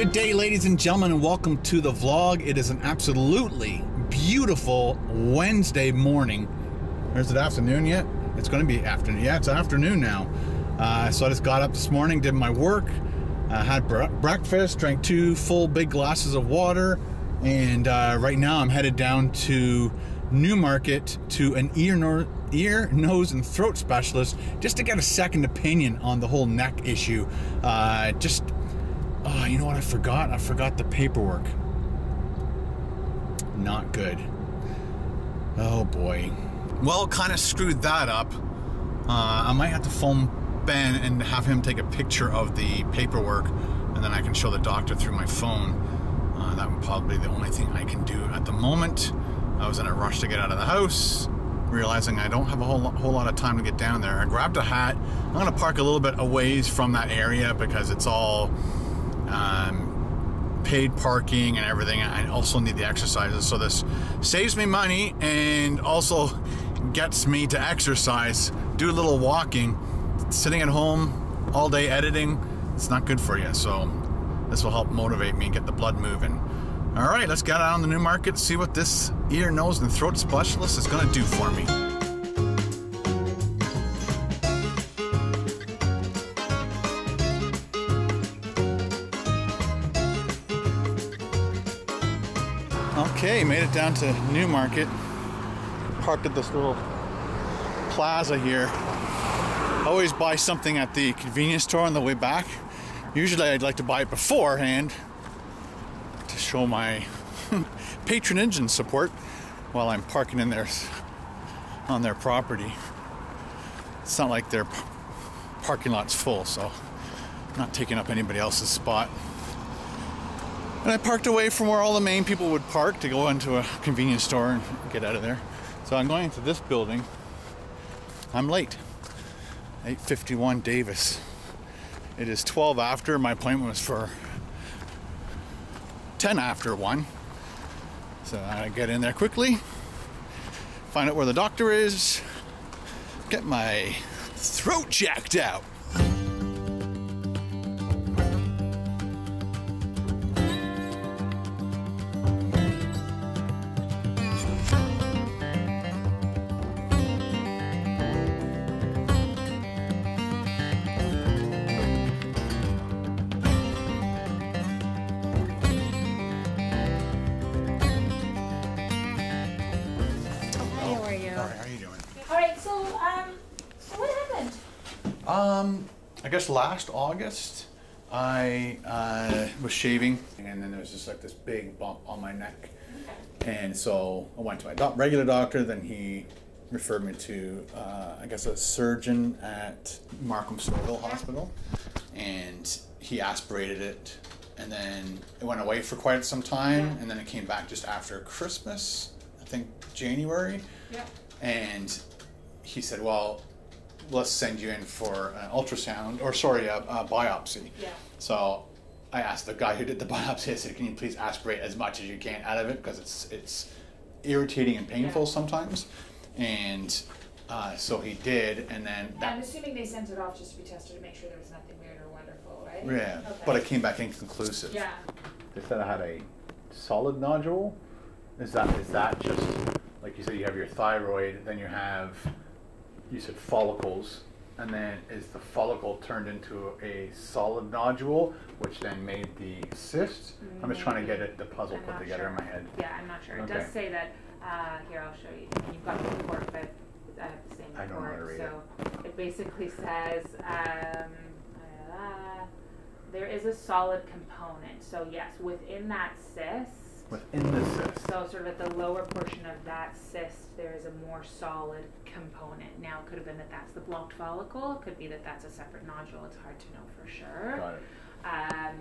Good day, ladies and gentlemen, and welcome to the vlog. It is an absolutely beautiful Wednesday morning. Or is it afternoon yet? It's going to be afternoon. Yeah, it's afternoon now. So I just got up this morning, did my work, had breakfast, drank 2 full big glasses of water, and right now I'm headed down to Newmarket to an ear, nose, and throat specialist just to get a second opinion on the whole neck issue. Oh, you know what I forgot? I forgot the paperwork. Not good. Oh boy. Well, kind of screwed that up. I might have to phone Ben and have him take a picture of the paperwork, and then I can show the doctor through my phone. That would probably be the only thing I can do at the moment. I was in a rush to get out of the house, realizing I don't have a whole lot of time to get down there. I grabbed a hat. I'm gonna park a little bit a ways from that area because it's all paid parking and everything. I also need the exercises, so this saves me money and also gets me to exercise, do a little walking. Sitting at home all day editing, it's not good for you, so this will help motivate me and get the blood moving. All right, let's get out on the Newmarket, see what this ear, nose, and throat specialist is gonna do for me. Okay, made it down to Newmarket. Parked at this little plaza here. Always buy something at the convenience store on the way back. Usually I'd like to buy it beforehand to show my patronage and support while I'm parking in there on their property. It's not like their parking lot's full, so I'm not taking up anybody else's spot. And I parked away from where all the main people would park to go into a convenience store and get out of there. So I'm going into this building. I'm late. 851 Davis. It is 12 after. My appointment was for 10 after 1. So I get in there quickly, find out where the doctor is, get my throat checked out. I guess last August, I was shaving, and then there was just like this big bump on my neck. And so I went to my regular doctor, then he referred me to, I guess, a surgeon at Markham Snowville Hospital. And he aspirated it, and then it went away for quite some time, and then it came back just after Christmas, I think January. Yeah. And he said, well, let's send you in for an ultrasound, or sorry, a biopsy. Yeah. So I asked the guy who did the biopsy, I said, can you please aspirate as much as you can out of it, because it's irritating and painful sometimes. And so he did, and then... Yeah, I'm assuming they sent it off just to be tested to make sure there was nothing weird or wonderful, right? Yeah, okay. But it came back inconclusive. Yeah. They said I had a solid nodule. Is that just, like you said, you have your thyroid, then you have... You said follicles, and then is the follicle turned into a solid nodule, which then made the cyst? I'm just trying to get the puzzle put together in my head. Yeah, I'm not sure. Okay. It does say that, here, I'll show you. You've got the report, but I have the same report. I don't want to read it. It basically says, there is a solid component. So yes, within that cyst. Within the cyst. So sort of at the lower portion of that cyst, there is a more solid component. Now, it could have been that that's the blocked follicle. It could be that that's a separate nodule. It's hard to know for sure. Got it.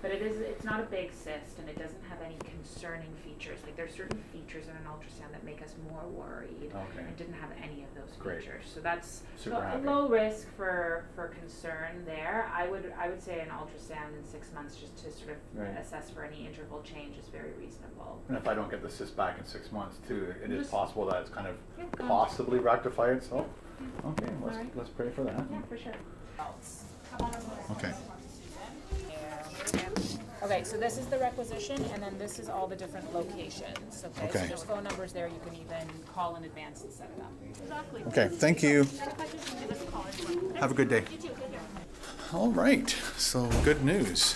But it's not a big cyst, and it doesn't have any concerning features. Like, there's certain features in an ultrasound that make us more worried. Okay. It didn't have any of those features. So that's a low risk for concern there. I would say an ultrasound in 6 months just to sort of assess for any interval change is very reasonable. And if I don't get the cyst back in 6 months too, it is possible that it's kind of possibly rectify itself. Yeah. Okay, let's pray for that. Yeah, for sure. Okay. Okay, so this is the requisition, and then this is all the different locations. Okay, so there's phone numbers there. You can even call in advance and set it up. Exactly. Okay, thank you. Have a good day. You too. All right, so good news.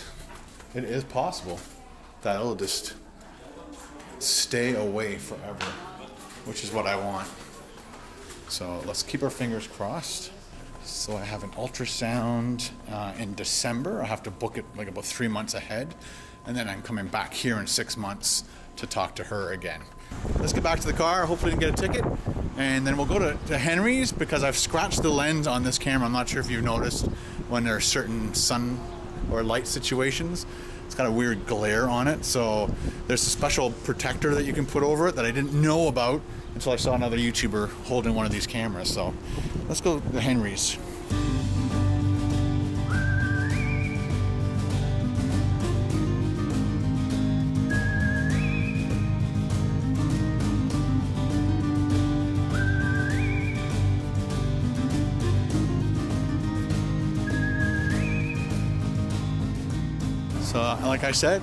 It is possible that it'll just stay away forever, which is what I want. So let's keep our fingers crossed. So I have an ultrasound in December. I have to book it like about 3 months ahead. And then I'm coming back here in 6 months to talk to her again. Let's get back to the car, hopefully I can get a ticket. And then we'll go to Henry's because I've scratched the lens on this camera. I'm not sure if you've noticed when there are certain sun or light situations. It's got a weird glare on it. So there's a special protector that you can put over it that I didn't know about until I saw another YouTuber holding one of these cameras. So let's go to Henry's. So like I said,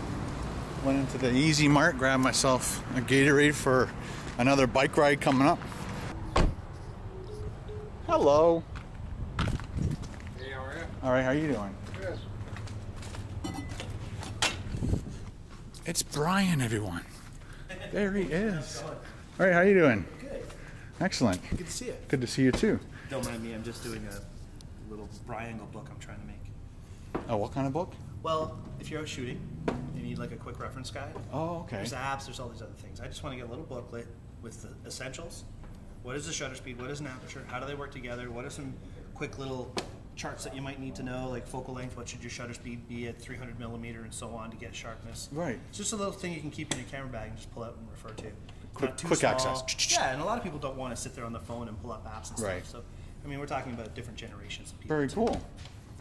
went into the Easy Mart, grabbed myself a Gatorade for another bike ride coming up. Hello. Hey, how are you? All right, how are you doing? Good. It's Brian, everyone. There he is. All right, how are you doing? Good. Excellent. Good to see you. Good to see you too. Don't mind me, I'm just doing a little triangle book I'm trying to make. Oh, what kind of book? Well, if you're out shooting, you need like a quick reference guide. Oh, okay. There's apps, there's all these other things. I just want to get a little booklet with the essentials. What is the shutter speed? What is an aperture? How do they work together? What are some quick little charts that you might need to know, like focal length? What should your shutter speed be at 300 millimeter and so on to get sharpness? Right. It's just a little thing you can keep in your camera bag and just pull out and refer to. Quick access. Yeah, and a lot of people don't want to sit there on the phone and pull up apps and stuff. Right. So, I mean, we're talking about different generations of people. Very cool.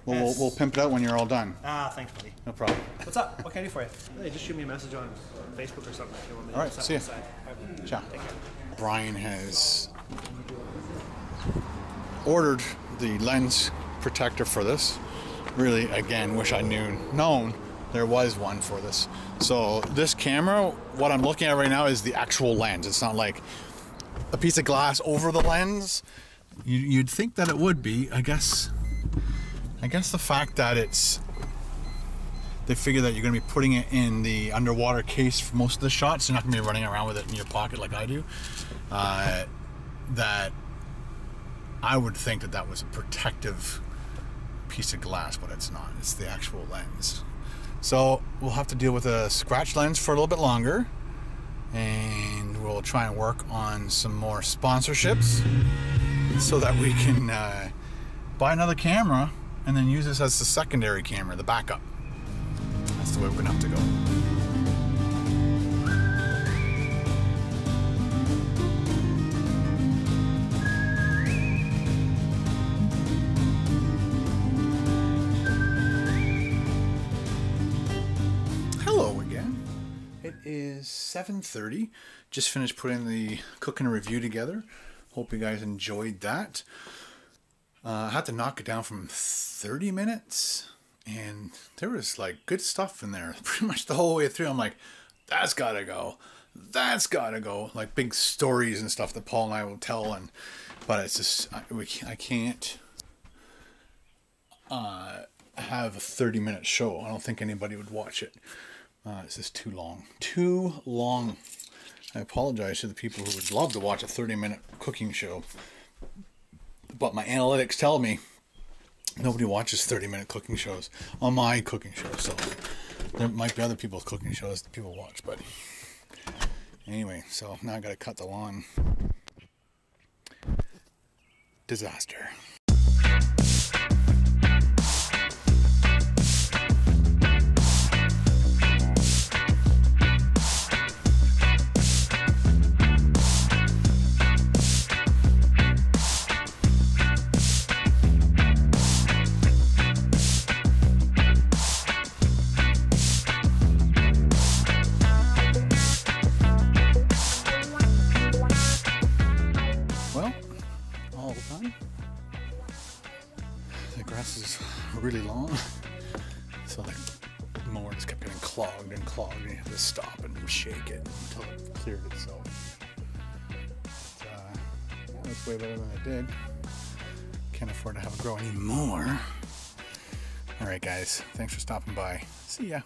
Well, we'll pimp it out when you're all done. Ah, thanks, buddy. No problem. What's up? What can I do for you? Hey, just shoot me a message on Facebook or something. All right, see you. Right. Ciao. Take care. Brian has ordered the lens protector for this. Really, again, wish I knew known there was one for this. So this camera, what I'm looking at right now is the actual lens. It's not like a piece of glass over the lens. You'd think that it would be, I guess. I guess the fact that they figure that you're gonna be putting it in the underwater case for most of the shots, you're not gonna be running around with it in your pocket like I do, that I would think that that was a protective piece of glass, but it's not, it's the actual lens. So we'll have to deal with a scratch lens for a little bit longer, and we'll try and work on some more sponsorships so that we can buy another camera and then use this as the secondary camera, the backup. That's the way we're gonna have to go. Hello again. It is 7:30. Just finished putting the cooking review together. Hope you guys enjoyed that. I had to knock it down from 30 minutes, and there was like good stuff in there pretty much the whole way through. I'm like, that's gotta go, that's gotta go, like big stories and stuff that Paul and I will tell. And but it's just I can't have a 30-minute show. I don't think anybody would watch it. It's just too long. I apologize to the people who would love to watch a 30-minute cooking show. But my analytics tell me nobody watches 30-minute cooking shows on my cooking show. So there might be other people's cooking shows that people watch. But anyway, so now I got to cut the lawn. Disaster. mower just kept getting clogged and clogged, and you had to stop and shake it until it cleared itself. But, yeah, that's way better than I did. Can't afford to have it grow anymore. All right, guys, thanks for stopping by. See ya.